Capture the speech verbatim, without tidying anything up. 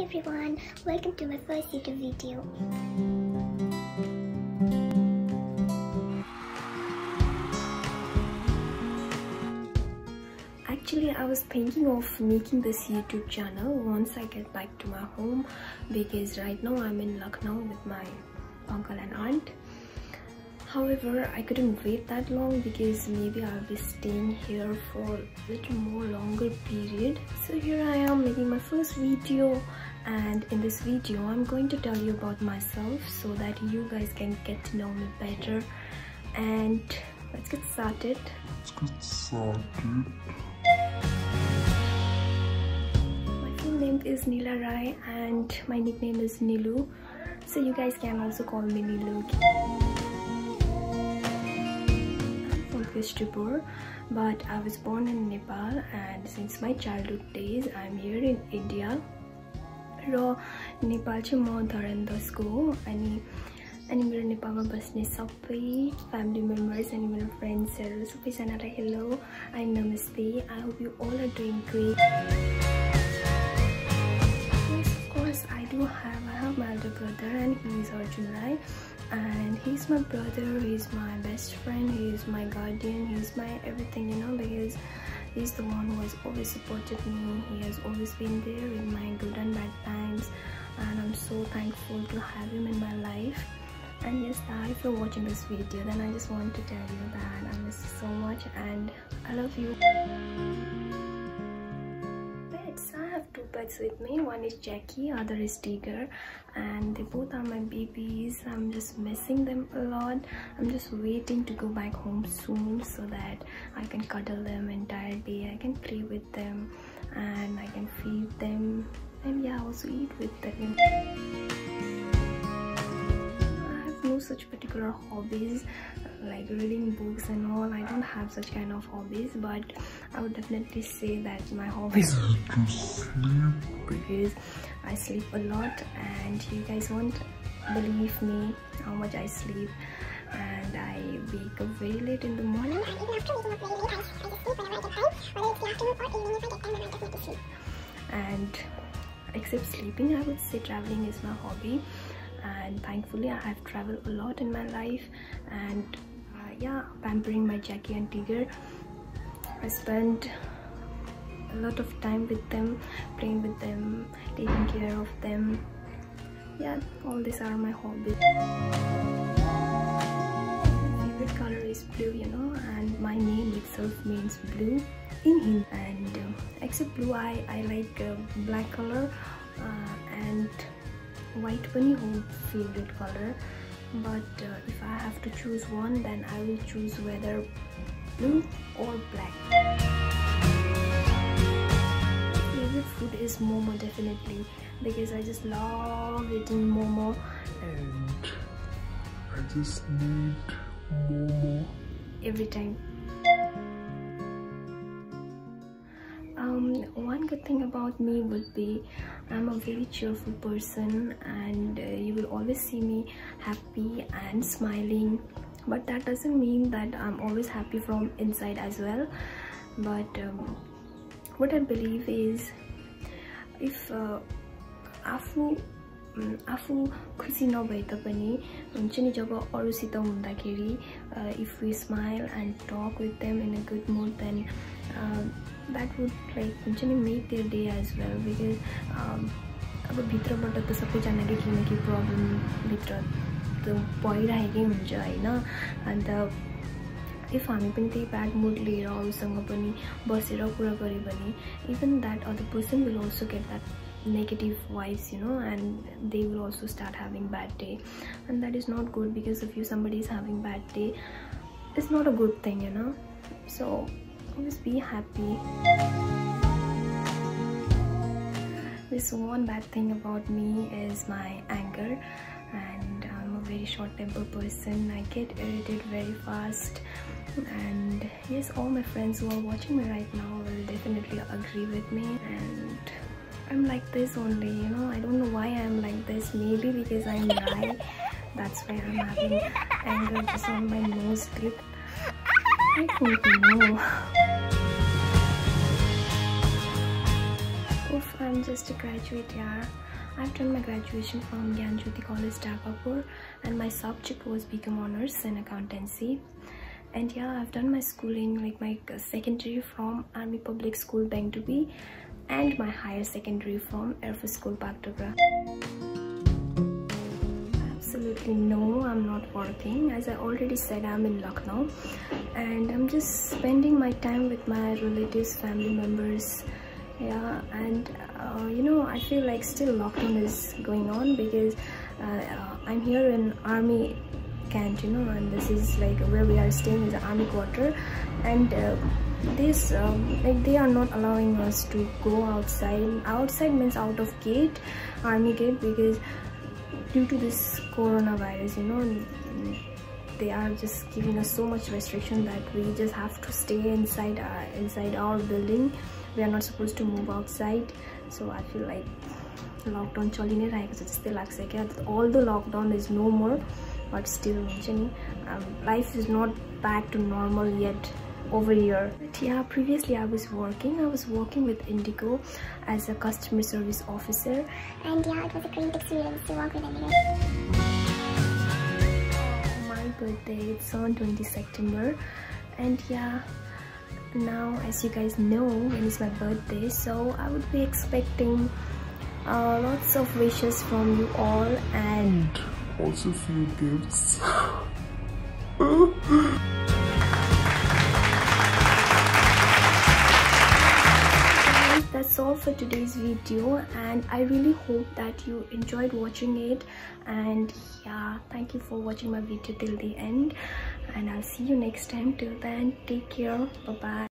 Hi everyone, welcome to my first YouTube video. Actually, I was thinking of making this YouTube channel once I get back to my home, because right now I'm in Lucknow with my uncle and aunt. However, I couldn't wait that long because maybe I'll be staying here for a little more longer period. So here I am making my first video, and in this video I'm going to tell you about myself so that you guys can get to know me better. And let's get started. Let's get started. My full name is Neela Rai and my nickname is Neelu. So you guys can also call me Neelu. Dharapur, but I was born in Nepal, and since my childhood days I'm here in India. र नेपाल चाहिँ म धरेन्द्रसको हो, अनि अनि मेरो नेपालमा बस्ने सबै family members अनि मेरो फ्रेन्ड्सहरु सबैजनालाई हेलो एन्ड नमस्ते. I hope you all are doing great. Yes, of course I do have I have my older brother, and he is Arjun Rai. And he's my brother, he's my best friend, he's my guardian, he's my everything, you know, because he's the one who has always supported me. He has always been there in my good and bad times, and I'm so thankful to have him in my life. And yes, if you're watching this video, then I just want to tell you that I miss you so much and I love you. I have two pets with me. One is Jackie, other is Tiger, and they both are my babies. I'm just missing them a lot. I'm just waiting to go back home soon so that I can cuddle them entire day. I can play with them and I can feed them, and yeah, also eat with them. I have no such particular hobbies like reading books and all. I don't have such kind of hobbies, but I would definitely say that my hobbies because I sleep a lot, and you guys won't believe me how much I sleep, and I wake up very late in the morning. And except sleeping, I would say traveling is my hobby, and thankfully I have traveled a lot in my life. And uh, yeah, pampering my Jackie and Tiger, I spent a lot of time with them, playing with them, taking care of them. Yeah, all these are my hobbies. My favorite color is blue, you know, and my name itself means blue in Hindi. And um, except blue, I, I like uh, black color, uh, and white bunny home favorite color. But uh, if I have to choose one, then I will choose whether blue or black. My favorite food is momo, definitely, because I just love eating momo, and I just need momo every time. Um, one good thing about me would be I'm a very cheerful person, and uh, you will always see me happy and smiling. But that doesn't mean that I'm always happy from inside as well. But um, what I believe is, if afu afu khushi nabai tapani huncha ni jab aru sita hunda kheri, if we smile and talk with them in a good mood, then uh, that would like huncha ni make their day as well. Because aba bhitra bata ta sabai jana ke kina ke problem bhitra भइरहेकै हुन्छ हैन. अन्त if हामी पनि त्यही bad मुड लिएर अरूसँग पनि बसेर कुरा गरे भने even that other person will also get that negative vibes, you know, and they will also start having bad day, and that is not good. Because if you somebody is having bad day, it's not a good thing, you know. So always be happy. This one bad thing about me is my anger, and I'm a very short-tempered person. I get irritated very fast, and yes, all my friends who are watching me right now will definitely agree with me. And I'm like this only, you know. I don't know why I'm like this. Maybe because I'm Rai, that's why I'm having anger just on my nose grip. I don't know. Oof, I I'm just a graduate here. I've done my graduation from Gyanjuti College, Dharapur, and my subject was B Com Honours in Accountancy. And yeah, I've done my schooling, like my secondary from Army Public School, Bengtubi, and my higher secondary from Air Force School, Patparganj. Absolutely no, I'm not working. As I already said, I'm in Lucknow, and I'm just spending my time with my relatives, family members. Yeah, and uh, you know, I feel like still lockdown is going on because uh, I'm here in Army camp, you know, and this is like where we are staying in the Army quarter, and uh, this um, like they are not allowing us to go outside. Outside means out of gate, Army gate, because due to this coronavirus, you know, they are just giving us so much restriction that we just have to stay inside our, inside our building. We are not supposed to move outside, so I feel like lockdown chali nahi raha hai, because it's still like although lockdown is no more, but still um, life is not back to normal yet over here. But yeah, previously I was working. I was working with Indigo as a customer service officer, and yeah, it was a great experience to work with Indigo. My birthday, it's on twentieth September, and yeah. Now, as you guys know, when it's my birthday, so I would be expecting uh, lots of wishes from you all, and also few gifts. That's all for today's video, and I really hope that you enjoyed watching it. And yeah, thank you for watching my video till the end, and I'll see you next time. Till then, take care. Bye bye.